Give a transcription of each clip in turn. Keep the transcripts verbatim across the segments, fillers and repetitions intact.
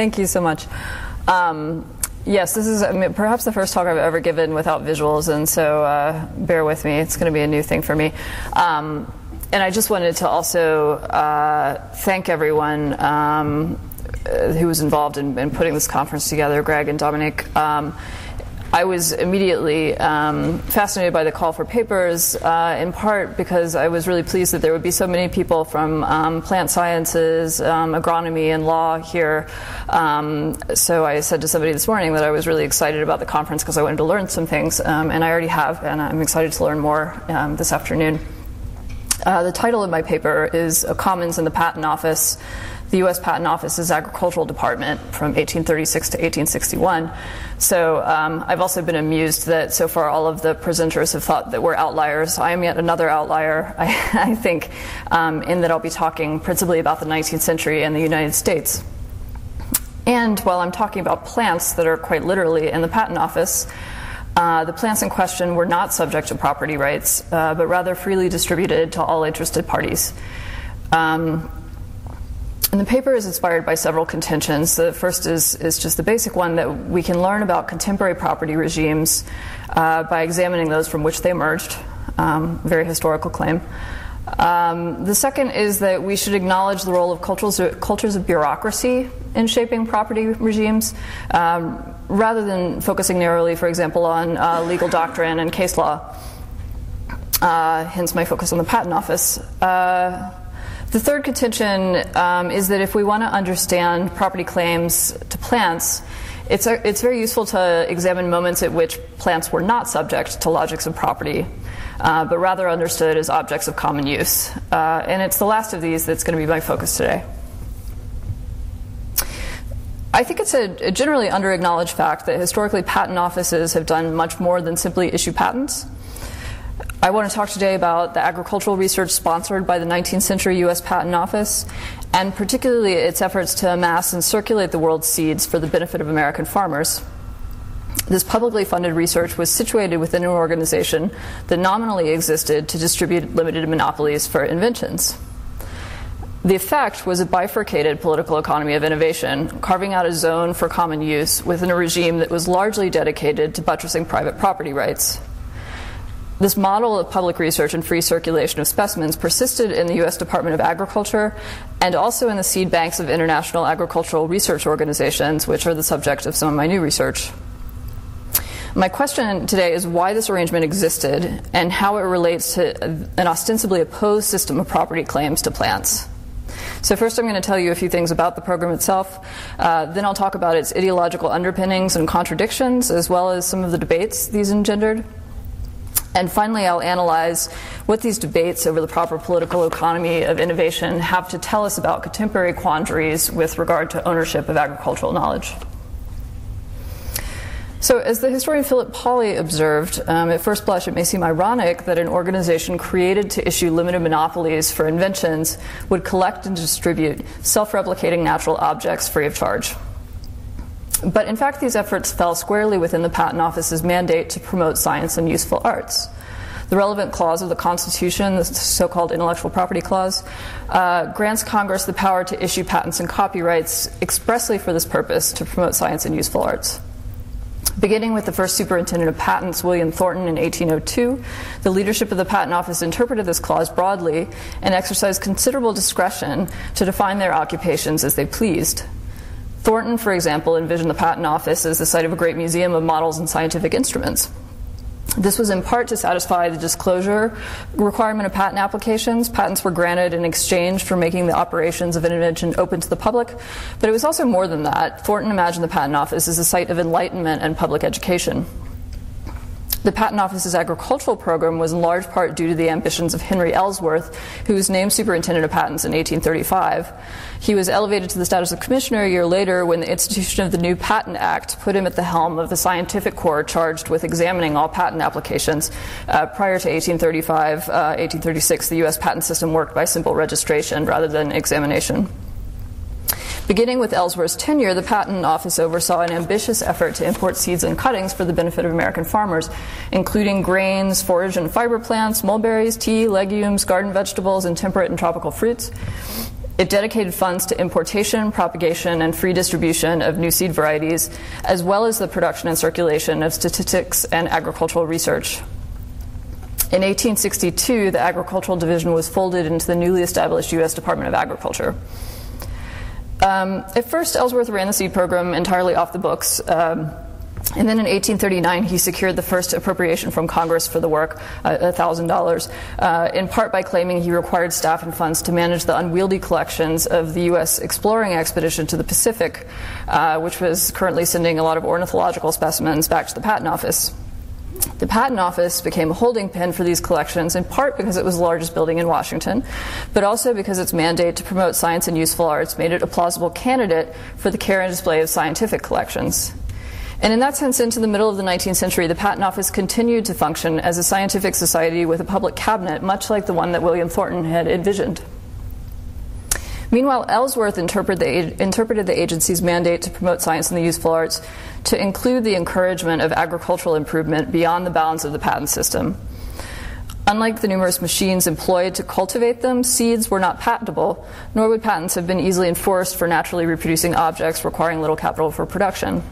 Thank you so much. Um, yes, this is I mean, perhaps the first talk I've ever given without visuals, and so uh, bear with me. It's going to be a new thing for me. Um, and I just wanted to also uh, thank everyone um, who was involved in, in putting this conference together, Greg and Dominic. Um, I was immediately um, fascinated by the call for papers, uh, in part because I was really pleased that there would be so many people from um, plant sciences, um, agronomy, and law here. Um, so I said to somebody this morning that I was really excited about the conference because I wanted to learn some things, um, and I already have, and I'm excited to learn more um, this afternoon. Uh, the title of my paper is A Commons in the Patent Office, the U S Patent Office's Agricultural Department from eighteen thirty-six to eighteen sixty-one. So um, I've also been amused that so far all of the presenters have thought that we're outliers. I am yet another outlier, I, I think, um, in that I'll be talking principally about the nineteenth century and the United States. And while I'm talking about plants that are quite literally in the Patent Office, Uh, the plants in question were not subject to property rights, uh, but rather freely distributed to all interested parties. Um, and the paper is inspired by several contentions. The first is, is just the basic one that we can learn about contemporary property regimes uh, by examining those from which they emerged, um, very historical claim. Um, the second is that we should acknowledge the role of cultures, cultures of bureaucracy in shaping property regimes, um, rather than focusing narrowly, for example, on uh, legal doctrine and case law, uh, hence my focus on the Patent Office. Uh, the third contention um, is that if we want to understand property claims to plants, it's, a, it's very useful to examine moments at which plants were not subject to logics of property, Uh, but rather understood as objects of common use. Uh, and it's the last of these that's going to be my focus today. I think it's a, a generally under-acknowledged fact that historically patent offices have done much more than simply issue patents. I want to talk today about the agricultural research sponsored by the nineteenth century U S Patent Office, and particularly its efforts to amass and circulate the world's seeds for the benefit of American farmers. This publicly funded research was situated within an organization that nominally existed to distribute limited monopolies for inventions. The effect was a bifurcated political economy of innovation, carving out a zone for common use within a regime that was largely dedicated to buttressing private property rights. This model of public research and free circulation of specimens persisted in the U S Department of Agriculture and also in the seed banks of international agricultural research organizations, which are the subject of some of my new research. My question today is why this arrangement existed and how it relates to an ostensibly opposed system of property claims to plants. So first I'm going to tell you a few things about the program itself, uh, then I'll talk about its ideological underpinnings and contradictions, as well as some of the debates these engendered. And finally, I'll analyze what these debates over the proper political economy of innovation have to tell us about contemporary quandaries with regard to ownership of agricultural knowledge. So as the historian Philip Pauly observed, um, at first blush it may seem ironic that an organization created to issue limited monopolies for inventions would collect and distribute self-replicating natural objects free of charge. But in fact these efforts fell squarely within the Patent Office's mandate to promote science and useful arts. The relevant clause of the Constitution, the so-called Intellectual Property Clause, uh, grants Congress the power to issue patents and copyrights expressly for this purpose, to promote science and useful arts. Beginning with the first superintendent of patents, William Thornton, in eighteen oh two, the leadership of the Patent Office interpreted this clause broadly and exercised considerable discretion to define their occupations as they pleased. Thornton, for example, envisioned the Patent Office as the site of a great museum of models and scientific instruments. This was in part to satisfy the disclosure requirement of patent applications. Patents were granted in exchange for making the operations of an invention open to the public, but it was also more than that. Thornton imagined the Patent Office as a site of enlightenment and public education. The Patent Office's agricultural program was in large part due to the ambitions of Henry Ellsworth, who was named superintendent of patents in eighteen thirty-five. He was elevated to the status of commissioner a year later when the institution of the new Patent Act put him at the helm of the scientific corps charged with examining all patent applications. Uh, prior to eighteen thirty-five, uh, eighteen thirty-six, the U S patent system worked by simple registration rather than examination. Beginning with Ellsworth's tenure, the Patent Office oversaw an ambitious effort to import seeds and cuttings for the benefit of American farmers, including grains, forage and fiber plants, mulberries, tea, legumes, garden vegetables, and temperate and tropical fruits. It dedicated funds to importation, propagation, and free distribution of new seed varieties, as well as the production and circulation of statistics and agricultural research. In eighteen sixty-two, the Agricultural Division was folded into the newly established U S Department of Agriculture. Um, at first, Ellsworth ran the seed program entirely off the books, um, and then in eighteen thirty-nine, he secured the first appropriation from Congress for the work, uh, one thousand dollars, uh, in part by claiming he required staff and funds to manage the unwieldy collections of the U S exploring expedition to the Pacific, uh, which was currently sending a lot of ornithological specimens back to the Patent Office. The Patent Office became a holding pen for these collections, in part because it was the largest building in Washington, but also because its mandate to promote science and useful arts made it a plausible candidate for the care and display of scientific collections. And in that sense, into the middle of the nineteenth century, the Patent Office continued to function as a scientific society with a public cabinet, much like the one that William Thornton had envisioned. Meanwhile, Ellsworth interpreted the, interpreted the agency's mandate to promote science and the useful arts to include the encouragement of agricultural improvement beyond the bounds of the patent system. Unlike the numerous machines employed to cultivate them, seeds were not patentable, nor would patents have been easily enforced for naturally reproducing objects requiring little capital for production.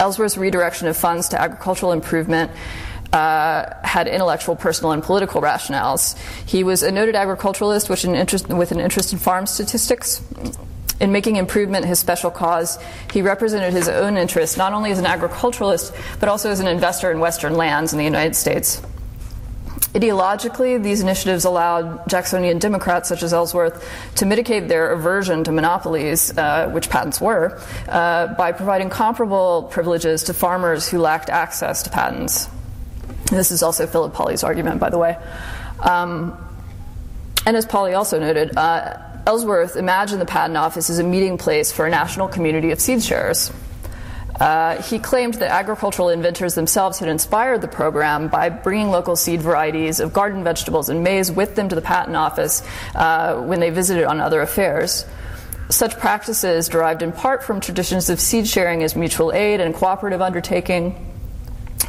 Ellsworth's redirection of funds to agricultural improvement Uh, had intellectual, personal, and political rationales. He was a noted agriculturalist with an interest, with an interest in farm statistics. In making improvement his special cause, he represented his own interests, not only as an agriculturalist, but also as an investor in Western lands in the United States. Ideologically, these initiatives allowed Jacksonian Democrats such as Ellsworth to mitigate their aversion to monopolies, uh, which patents were, uh, by providing comparable privileges to farmers who lacked access to patents. This is also Philip Pauly's argument, by the way. Um, and as Pauly also noted, uh, Ellsworth imagined the Patent Office as a meeting place for a national community of seed sharers. Uh, he claimed that agricultural inventors themselves had inspired the program by bringing local seed varieties of garden vegetables and maize with them to the Patent Office uh, when they visited on other affairs. Such practices derived in part from traditions of seed sharing as mutual aid and cooperative undertaking.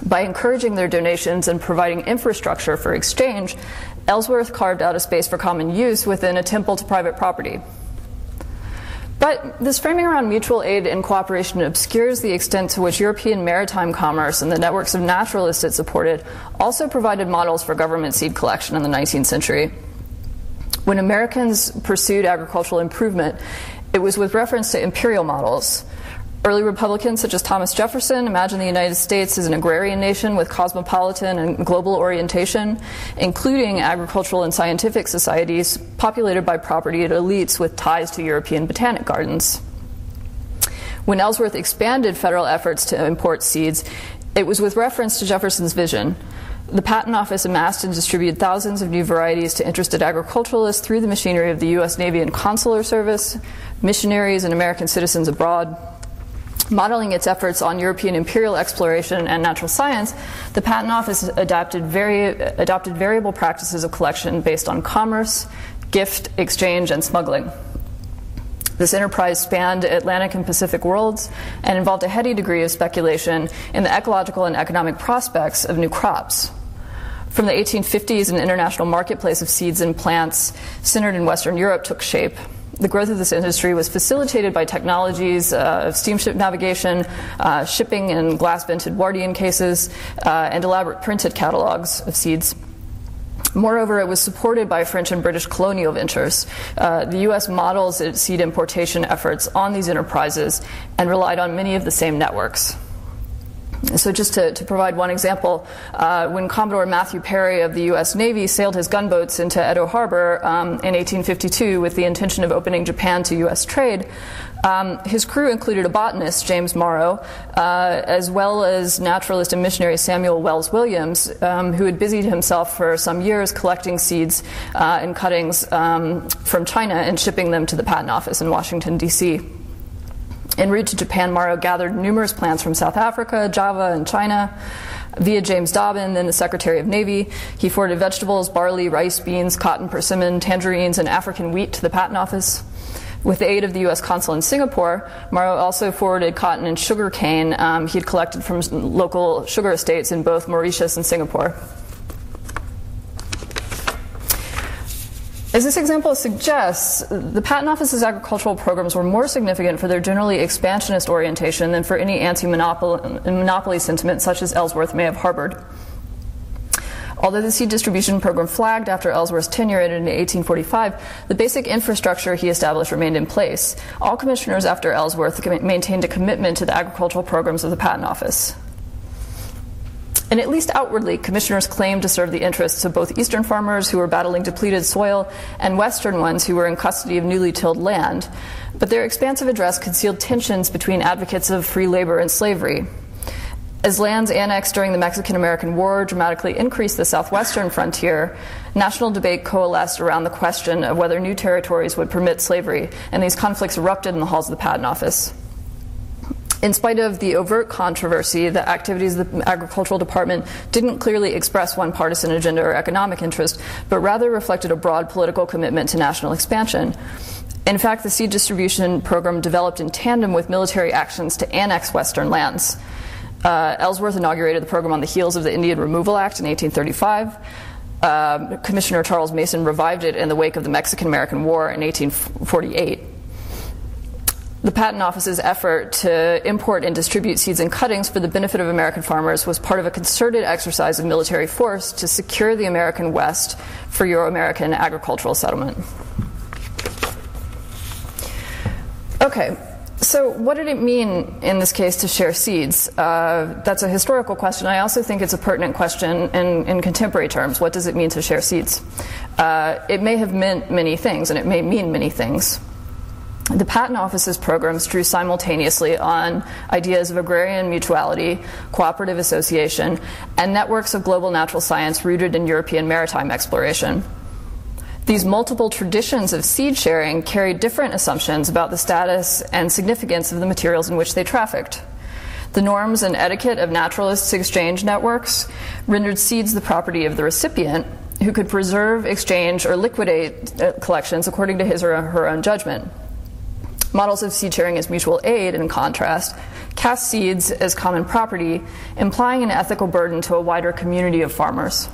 By encouraging their donations and providing infrastructure for exchange, Ellsworth carved out a space for common use within a temple to private property. But this framing around mutual aid and cooperation obscures the extent to which European maritime commerce and the networks of naturalists it supported also provided models for government seed collection in the nineteenth century. When Americans pursued agricultural improvement, it was with reference to imperial models. Early Republicans such as Thomas Jefferson imagined the United States as an agrarian nation with cosmopolitan and global orientation, including agricultural and scientific societies populated by propertied elites with ties to European botanic gardens. When Ellsworth expanded federal efforts to import seeds, it was with reference to Jefferson's vision. The Patent Office amassed and distributed thousands of new varieties to interested agriculturalists through the machinery of the U S Navy and Consular Service, missionaries, and American citizens abroad. Modeling its efforts on European imperial exploration and natural science, the Patent Office adapted vari adopted variable practices of collection based on commerce, gift, exchange, and smuggling. This enterprise spanned Atlantic and Pacific worlds and involved a heady degree of speculation in the ecological and economic prospects of new crops. From the eighteen fifties, an international marketplace of seeds and plants centered in Western Europe took shape. The growth of this industry was facilitated by technologies uh, of steamship navigation, uh, shipping in glass-vented Wardian cases, uh, and elaborate printed catalogs of seeds. Moreover, it was supported by French and British colonial ventures. Uh, the U S models its seed importation efforts on these enterprises and relied on many of the same networks. So just to, to provide one example, uh, when Commodore Matthew Perry of the U S Navy sailed his gunboats into Edo Harbor um, in eighteen fifty-two with the intention of opening Japan to U S trade, um, his crew included a botanist, James Morrow, uh, as well as naturalist and missionary Samuel Wells Williams, um, who had busied himself for some years collecting seeds uh, and cuttings um, from China and shipping them to the Patent Office in Washington, D C En route to Japan, Morrow gathered numerous plants from South Africa, Java, and China. Via James Dobbin, then the Secretary of Navy, he forwarded vegetables, barley, rice, beans, cotton, persimmon, tangerines, and African wheat to the Patent Office. With the aid of the U S consul in Singapore, Morrow also forwarded cotton and sugar cane um, he had collected from local sugar estates in both Mauritius and Singapore. As this example suggests, the Patent Office's agricultural programs were more significant for their generally expansionist orientation than for any anti-monopoly sentiment such as Ellsworth may have harbored. Although the seed distribution program flagged after Ellsworth's tenure ended in eighteen forty-five, the basic infrastructure he established remained in place. All commissioners after Ellsworth maintained a commitment to the agricultural programs of the Patent Office. And at least outwardly, commissioners claimed to serve the interests of both Eastern farmers who were battling depleted soil and Western ones who were in custody of newly tilled land. But their expansive address concealed tensions between advocates of free labor and slavery. As lands annexed during the Mexican-American War dramatically increased the southwestern frontier, national debate coalesced around the question of whether new territories would permit slavery, and these conflicts erupted in the halls of the Patent Office. In spite of the overt controversy, the activities of the Agricultural Department didn't clearly express one partisan agenda or economic interest, but rather reflected a broad political commitment to national expansion. In fact, the seed distribution program developed in tandem with military actions to annex Western lands. Uh, Ellsworth inaugurated the program on the heels of the Indian Removal Act in eighteen thirty-five. Uh, Commissioner Charles Mason revived it in the wake of the Mexican-American War in eighteen forty-eight. The Patent Office's effort to import and distribute seeds and cuttings for the benefit of American farmers was part of a concerted exercise of military force to secure the American West for Euro-American agricultural settlement. Okay, so what did it mean in this case to share seeds? Uh, that's a historical question. I also think it's a pertinent question in, in contemporary terms. What does it mean to share seeds? Uh, it may have meant many things, and it may mean many things. The Patent Office's programs drew simultaneously on ideas of agrarian mutuality, cooperative association, and networks of global natural science rooted in European maritime exploration. These multiple traditions of seed sharing carried different assumptions about the status and significance of the materials in which they trafficked. The norms and etiquette of naturalists' exchange networks rendered seeds the property of the recipient, who could preserve, exchange, or liquidate collections according to his or her own judgment. Models of seed sharing as mutual aid, in contrast, cast seeds as common property, implying an ethical burden to a wider community of farmers.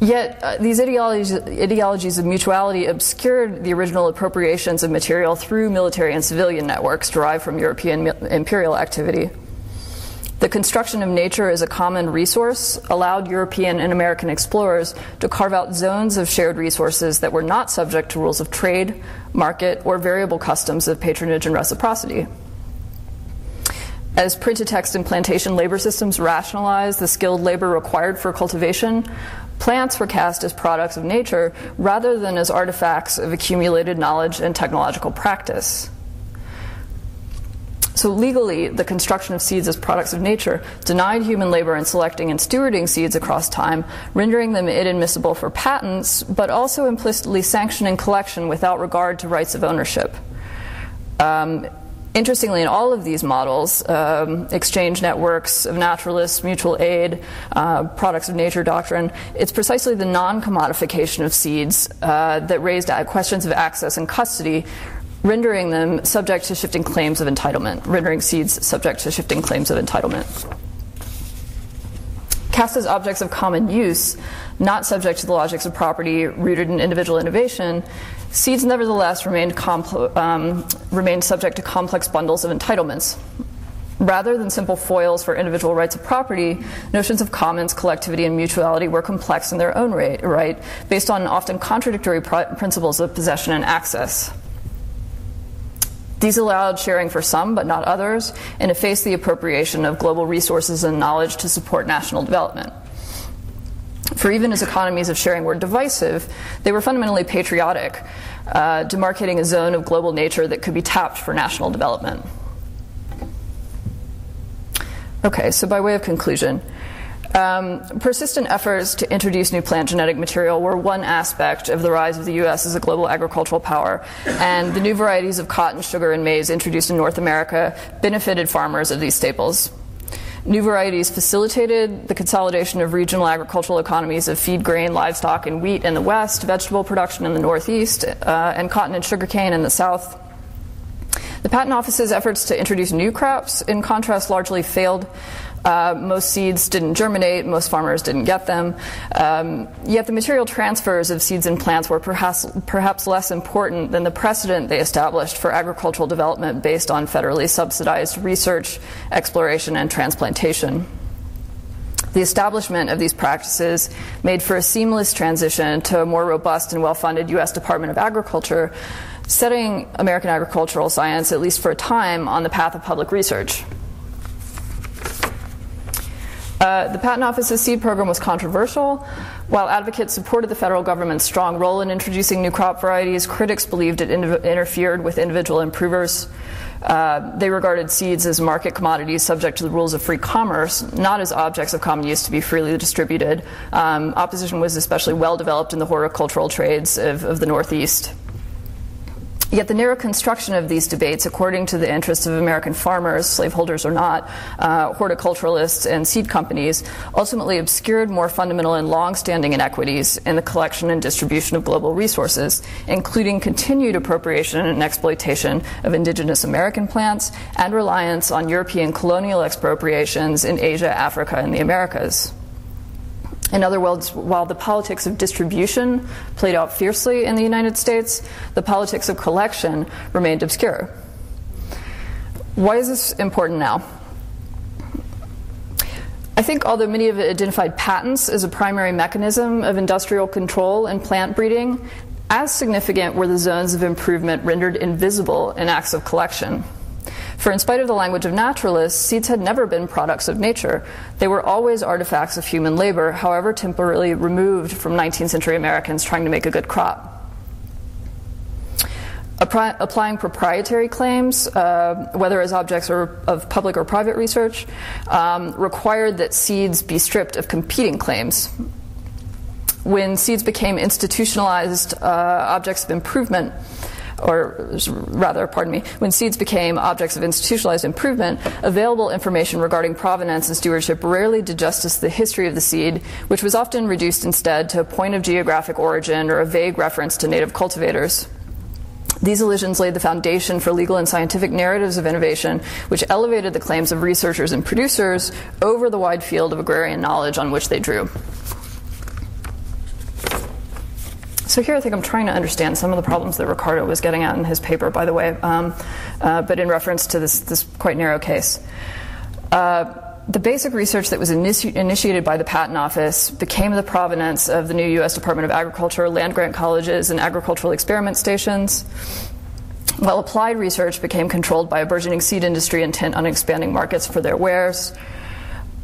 Yet, uh, these ideologies, ideologies of mutuality obscured the original appropriations of material through military and civilian networks derived from European imperial activity. The construction of nature as a common resource allowed European and American explorers to carve out zones of shared resources that were not subject to rules of trade, market, or variable customs of patronage and reciprocity. As print-to-text and plantation labor systems rationalized the skilled labor required for cultivation, plants were cast as products of nature rather than as artifacts of accumulated knowledge and technological practice. So legally, the construction of seeds as products of nature denied human labor in selecting and stewarding seeds across time, rendering them inadmissible for patents, but also implicitly sanctioning collection without regard to rights of ownership. Um, interestingly, in all of these models, um, exchange networks of naturalists, mutual aid, uh, products of nature doctrine, it's precisely the non-commodification of seeds uh, that raised questions of access and custody, rendering them subject to shifting claims of entitlement, rendering seeds subject to shifting claims of entitlement. Cast as objects of common use, not subject to the logics of property rooted in individual innovation, seeds nevertheless remained, um, remained subject to complex bundles of entitlements. Rather than simple foils for individual rights of property, notions of commons, collectivity, and mutuality were complex in their own right, based on often contradictory principles of possession and access. These allowed sharing for some, but not others, and effaced the appropriation of global resources and knowledge to support national development. For even as economies of sharing were divisive, they were fundamentally patriotic, uh, demarcating a zone of global nature that could be tapped for national development. Okay, so by way of conclusion, Um, persistent efforts to introduce new plant genetic material were one aspect of the rise of the U S as a global agricultural power, and the new varieties of cotton, sugar, and maize introduced in North America benefited farmers of these staples. New varieties facilitated the consolidation of regional agricultural economies of feed, grain, livestock, and wheat in the West, vegetable production in the Northeast, uh, and cotton and sugarcane in the South. The Patent Office's efforts to introduce new crops, in contrast, largely failed. Uh, most seeds didn't germinate, most farmers didn't get them, um, yet the material transfers of seeds and plants were perhaps, perhaps less important than the precedent they established for agricultural development based on federally subsidized research, exploration, and transplantation. The establishment of these practices made for a seamless transition to a more robust and well-funded U S Department of Agriculture, setting American agricultural science, at least for a time, on the path of public research. Uh, the Patent Office's seed program was controversial. While advocates supported the federal government's strong role in introducing new crop varieties, critics believed it interfered with individual improvers. Uh, they regarded seeds as market commodities subject to the rules of free commerce, not as objects of common use to be freely distributed. Um, opposition was especially well developed in the horticultural trades of, of the Northeast. Yet the narrow construction of these debates, according to the interests of American farmers, slaveholders or not, uh, horticulturalists and seed companies, ultimately obscured more fundamental and long-standing inequities in the collection and distribution of global resources, including continued appropriation and exploitation of indigenous American plants and reliance on European colonial expropriations in Asia, Africa, and the Americas. In other words, while the politics of distribution played out fiercely in the United States, the politics of collection remained obscure. Why is this important now? I think although many have identified patents as a primary mechanism of industrial control and plant breeding, as significant were the zones of improvement rendered invisible in acts of collection. For in spite of the language of naturalists, seeds had never been products of nature. They were always artifacts of human labor, however temporarily removed from nineteenth century Americans trying to make a good crop. Appri- applying proprietary claims, uh, whether as objects or of public or private research, um, required that seeds be stripped of competing claims. When seeds became institutionalized uh, objects of improvement, or rather, pardon me, when seeds became objects of institutionalized improvement, available information regarding provenance and stewardship rarely did justice to the history of the seed, which was often reduced instead to a point of geographic origin or a vague reference to native cultivators. These elisions laid the foundation for legal and scientific narratives of innovation, which elevated the claims of researchers and producers over the wide field of agrarian knowledge on which they drew. So here I think I'm trying to understand some of the problems that Ricardo was getting at in his paper, by the way, um, uh, but in reference to this, this quite narrow case. Uh, the basic research that was initi initiated by the Patent Office became the provenance of the new U S Department of Agriculture, land-grant colleges, and agricultural experiment stations, while applied research became controlled by a burgeoning seed industry intent on expanding markets for their wares.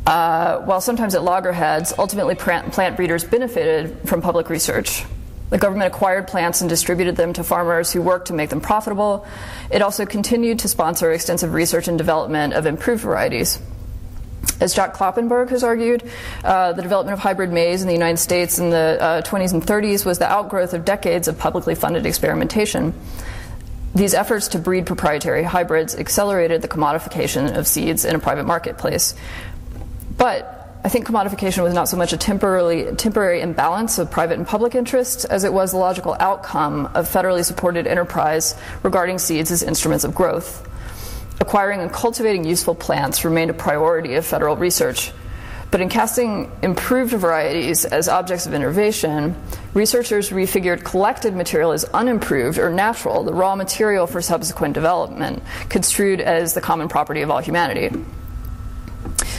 Uh, while sometimes at loggerheads, ultimately plant breeders benefited from public research. The government acquired plants and distributed them to farmers who worked to make them profitable. It also continued to sponsor extensive research and development of improved varieties. As Jack Kloppenberg has argued, uh, the development of hybrid maize in the United States in the uh, twenties and thirties was the outgrowth of decades of publicly funded experimentation. These efforts to breed proprietary hybrids accelerated the commodification of seeds in a private marketplace. But I think commodification was not so much a temporary, temporary imbalance of private and public interests as it was the logical outcome of federally supported enterprise regarding seeds as instruments of growth. Acquiring and cultivating useful plants remained a priority of federal research. But in casting improved varieties as objects of innovation, researchers refigured collected material as unimproved or natural, the raw material for subsequent development, construed as the common property of all humanity.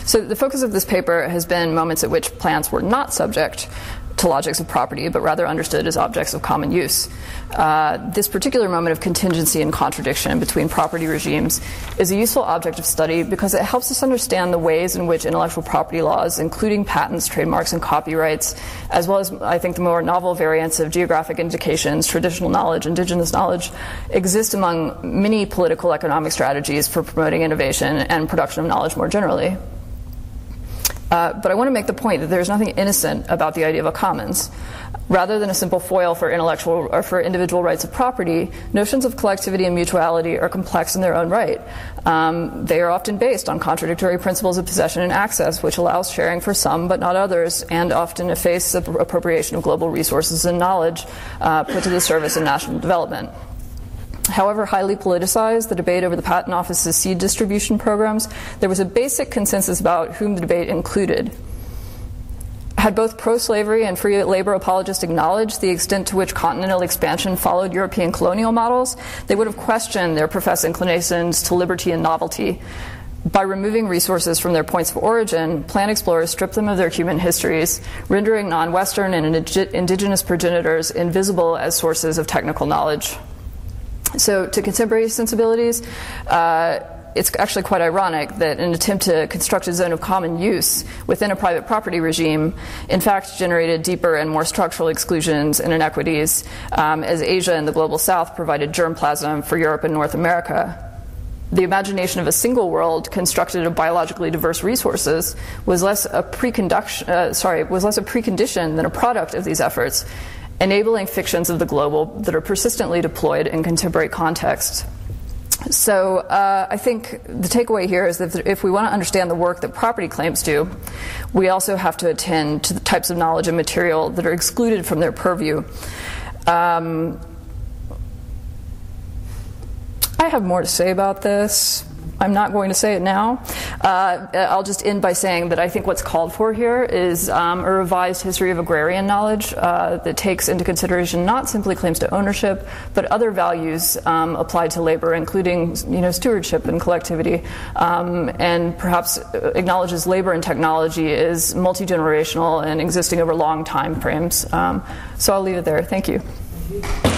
So the focus of this paper has been moments at which plants were not subject to logics of property, but rather understood as objects of common use. Uh, this particular moment of contingency and contradiction between property regimes is a useful object of study because it helps us understand the ways in which intellectual property laws, including patents, trademarks, and copyrights, as well as, I think, the more novel variants of geographic indications, traditional knowledge, indigenous knowledge, exist among many political economic strategies for promoting innovation and production of knowledge more generally. Uh, but I want to make the point that there's nothing innocent about the idea of a commons. Rather than a simple foil for intellectual or for individual rights of property, notions of collectivity and mutuality are complex in their own right. Um, they are often based on contradictory principles of possession and access, which allows sharing for some but not others, and often efface the appropriation of global resources and knowledge uh, put to the service of national development. However highly politicized the debate over the Patent Office's seed distribution programs, there was a basic consensus about whom the debate included. Had both pro-slavery and free labor apologists acknowledged the extent to which continental expansion followed European colonial models, they would have questioned their professed inclinations to liberty and novelty. By removing resources from their points of origin, plant explorers stripped them of their human histories, rendering non-Western and indigenous progenitors invisible as sources of technical knowledge. So to contemporary sensibilities, uh, it's actually quite ironic that an attempt to construct a zone of common use within a private property regime, in fact, generated deeper and more structural exclusions and inequities um, as Asia and the global South provided germplasm for Europe and North America. The imagination of a single world constructed of biologically diverse resources was less a preconduction, uh, sorry, was less a precondition than a product of these efforts, enabling fictions of the global that are persistently deployed in contemporary contexts. So uh, I think the takeaway here is that if we want to understand the work that property claims do, we also have to attend to the types of knowledge and material that are excluded from their purview. Um, I have more to say about this. I'm not going to say it now. Uh, I'll just end by saying that I think what's called for here is um, a revised history of agrarian knowledge uh, that takes into consideration not simply claims to ownership, but other values um, applied to labor, including you know, stewardship and collectivity, um, and perhaps acknowledges labor and technology is multi-generational and existing over long time frames. Um, so I'll leave it there. Thank you.